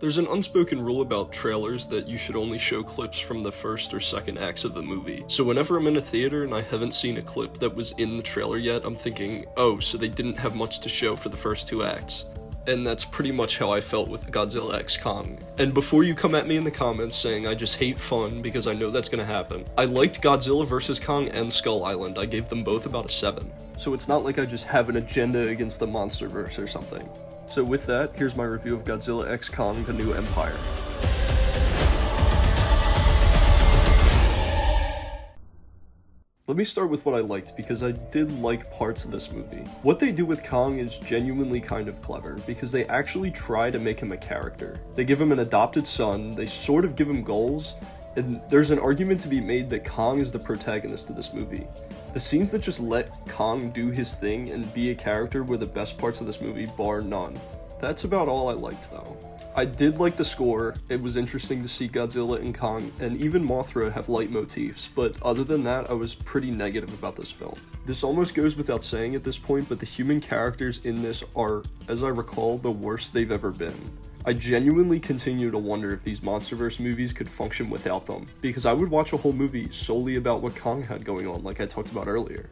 There's an unspoken rule about trailers that you should only show clips from the first or second acts of the movie. So whenever I'm in a theater and I haven't seen a clip that was in the trailer yet, I'm thinking, oh, so they didn't have much to show for the first two acts. And that's pretty much how I felt with Godzilla X Kong. And before you come at me in the comments saying I just hate fun, because I know that's gonna happen, I liked Godzilla vs. Kong and Skull Island. I gave them both about a 7. So it's not like I just have an agenda against the Monsterverse or something. So with that, here's my review of Godzilla X Kong: The New Empire. Let me start with what I liked, because I did like parts of this movie. What they do with Kong is genuinely kind of clever, because they actually try to make him a character. They give him an adopted son, they sort of give him goals, and there's an argument to be made that Kong is the protagonist of this movie. The scenes that just let Kong do his thing and be a character were the best parts of this movie, bar none. That's about all I liked, though. I did like the score. It was interesting to see Godzilla and Kong and even Mothra have leitmotifs, but other than that, I was pretty negative about this film. This almost goes without saying at this point, but the human characters in this are, as I recall, the worst they've ever been. I genuinely continue to wonder if these Monsterverse movies could function without them, because I would watch a whole movie solely about what Kong had going on, like I talked about earlier.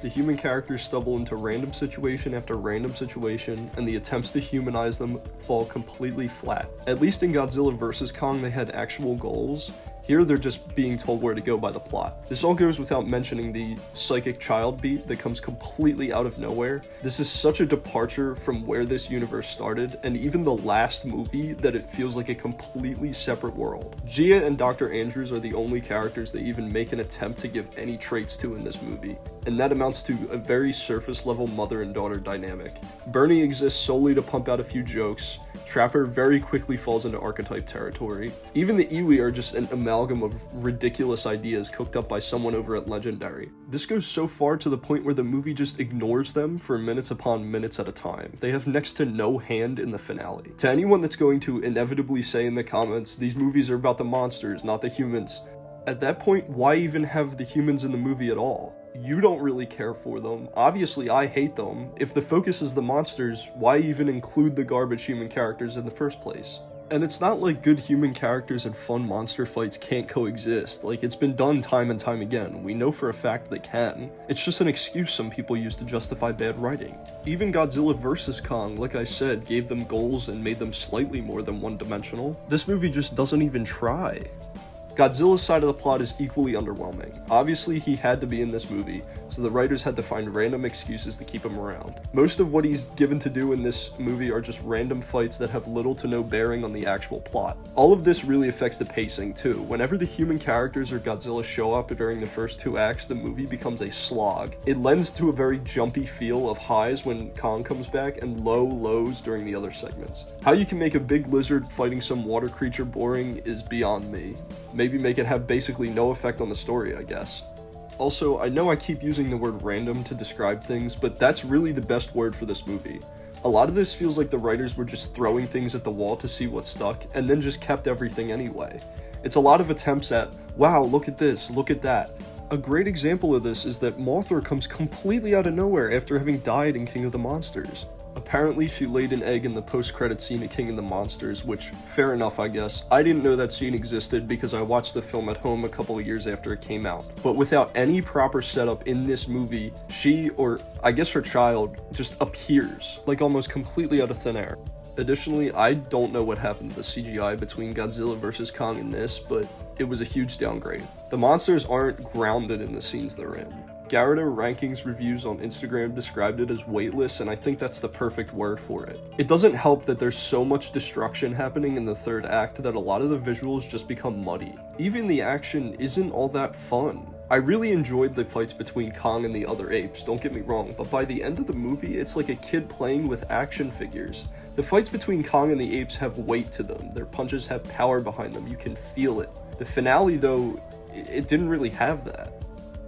The human characters stumble into random situation after random situation, and the attempts to humanize them fall completely flat. At least in Godzilla vs. Kong they had actual goals. Here they're just being told where to go by the plot. This all goes without mentioning the psychic child beat that comes completely out of nowhere. This is such a departure from where this universe started, and even the last movie, that it feels like a completely separate world. Gia and Dr. Andrews are the only characters they even make an attempt to give any traits to in this movie, and that amounts to a very surface level mother and daughter dynamic. Bernie exists solely to pump out a few jokes. Trapper very quickly falls into archetype territory. Even the Iwi are just an amalgam of ridiculous ideas cooked up by someone over at Legendary. This goes so far to the point where the movie just ignores them for minutes upon minutes at a time. They have next to no hand in the finale. To anyone that's going to inevitably say in the comments, these movies are about the monsters, not the humans, at that point, why even have the humans in the movie at all? You don't really care for them. Obviously, I hate them. If the focus is the monsters, why even include the garbage human characters in the first place? And it's not like good human characters and fun monster fights can't coexist. Like, it's been done time and time again. We know for a fact they can. It's just an excuse some people use to justify bad writing. Even Godzilla vs. Kong, like I said, gave them goals and made them slightly more than one-dimensional. This movie just doesn't even try. Godzilla's side of the plot is equally underwhelming. Obviously, he had to be in this movie, so the writers had to find random excuses to keep him around. Most of what he's given to do in this movie are just random fights that have little to no bearing on the actual plot. All of this really affects the pacing, too. Whenever the human characters or Godzilla show up during the first two acts, the movie becomes a slog. It lends to a very jumpy feel of highs when Kong comes back and low lows during the other segments. How you can make a big lizard fighting some water creature boring is beyond me. Maybe make it have basically no effect on the story, I guess. Also, I know I keep using the word random to describe things, but that's really the best word for this movie. A lot of this feels like the writers were just throwing things at the wall to see what stuck, and then just kept everything anyway. It's a lot of attempts at, wow, look at this, look at that. A great example of this is that Mothra comes completely out of nowhere after having died in King of the Monsters. Apparently, she laid an egg in the post-credit scene of King of the Monsters, which, fair enough, I guess. I didn't know that scene existed because I watched the film at home a couple of years after it came out. But without any proper setup in this movie, she, or I guess her child, just appears, like almost completely out of thin air. Additionally, I don't know what happened to the CGI between Godzilla vs. Kong and this, but it was a huge downgrade. The monsters aren't grounded in the scenes they're in. Garrett Rankings reviews on Instagram described it as weightless, and I think that's the perfect word for it. It doesn't help that there's so much destruction happening in the third act that a lot of the visuals just become muddy. Even the action isn't all that fun. I really enjoyed the fights between Kong and the other apes, don't get me wrong, but by the end of the movie, it's like a kid playing with action figures. The fights between Kong and the apes have weight to them, their punches have power behind them, you can feel it. The finale, though, it didn't really have that.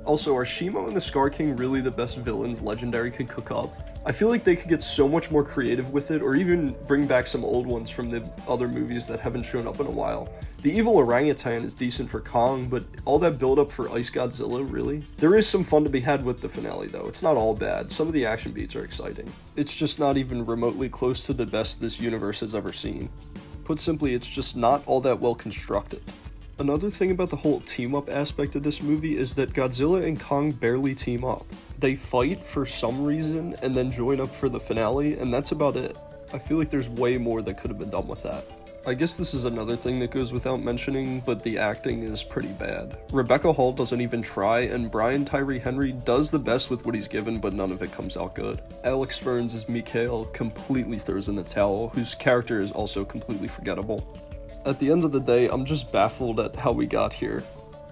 Also, are Shimo and the Scar King really the best villains Legendary could cook up? I feel like they could get so much more creative with it, or even bring back some old ones from the other movies that haven't shown up in a while. The evil orangutan is decent for Kong, but all that build up for Ice Godzilla, really? There is some fun to be had with the finale, though. It's not all bad. Some of the action beats are exciting. It's just not even remotely close to the best this universe has ever seen. Put simply, it's just not all that well constructed. Another thing about the whole team-up aspect of this movie is that Godzilla and Kong barely team up. They fight for some reason and then join up for the finale, and that's about it. I feel like there's way more that could have been done with that. I guess this is another thing that goes without mentioning, but the acting is pretty bad. Rebecca Hall doesn't even try, and Brian Tyree Henry does the best with what he's given, but none of it comes out good. Alex Ferns as Mikael completely throws in the towel, whose character is also completely forgettable. At the end of the day, I'm just baffled at how we got here.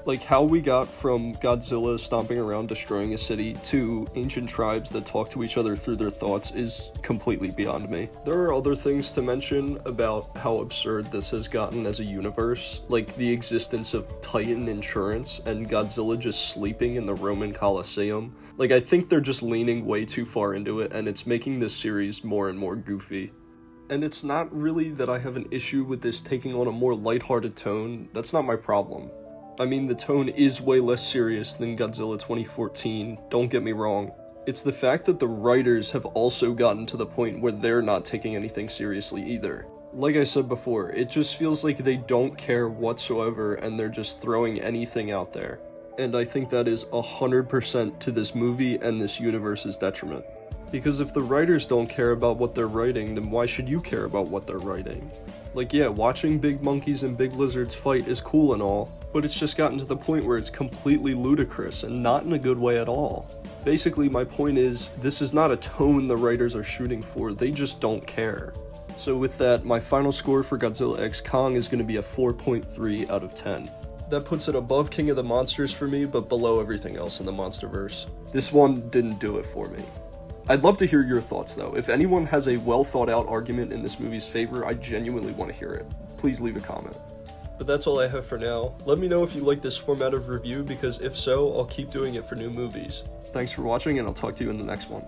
Like, how we got from Godzilla stomping around destroying a city to ancient tribes that talk to each other through their thoughts is completely beyond me. There are other things to mention about how absurd this has gotten as a universe, like the existence of Titan Insurance and Godzilla just sleeping in the Roman Colosseum. Like, I think they're just leaning way too far into it, and it's making this series more and more goofy. And it's not really that I have an issue with this taking on a more lighthearted tone. That's not my problem. I mean, the tone is way less serious than Godzilla 2014, don't get me wrong. It's the fact that the writers have also gotten to the point where they're not taking anything seriously either. Like I said before, it just feels like they don't care whatsoever and they're just throwing anything out there. And I think that is 100% to this movie and this universe's detriment. Because if the writers don't care about what they're writing, then why should you care about what they're writing? Like, yeah, watching big monkeys and big lizards fight is cool and all, but it's just gotten to the point where it's completely ludicrous and not in a good way at all. Basically, my point is, this is not a tone the writers are shooting for, they just don't care. So with that, my final score for Godzilla X Kong is going to be a 4.3 out of 10. That puts it above King of the Monsters for me, but below everything else in the Monsterverse. This one didn't do it for me. I'd love to hear your thoughts though. If anyone has a well thought out argument in this movie's favor, I genuinely want to hear it. Please leave a comment. But that's all I have for now. Let me know if you like this format of review, because if so, I'll keep doing it for new movies. Thanks for watching, and I'll talk to you in the next one.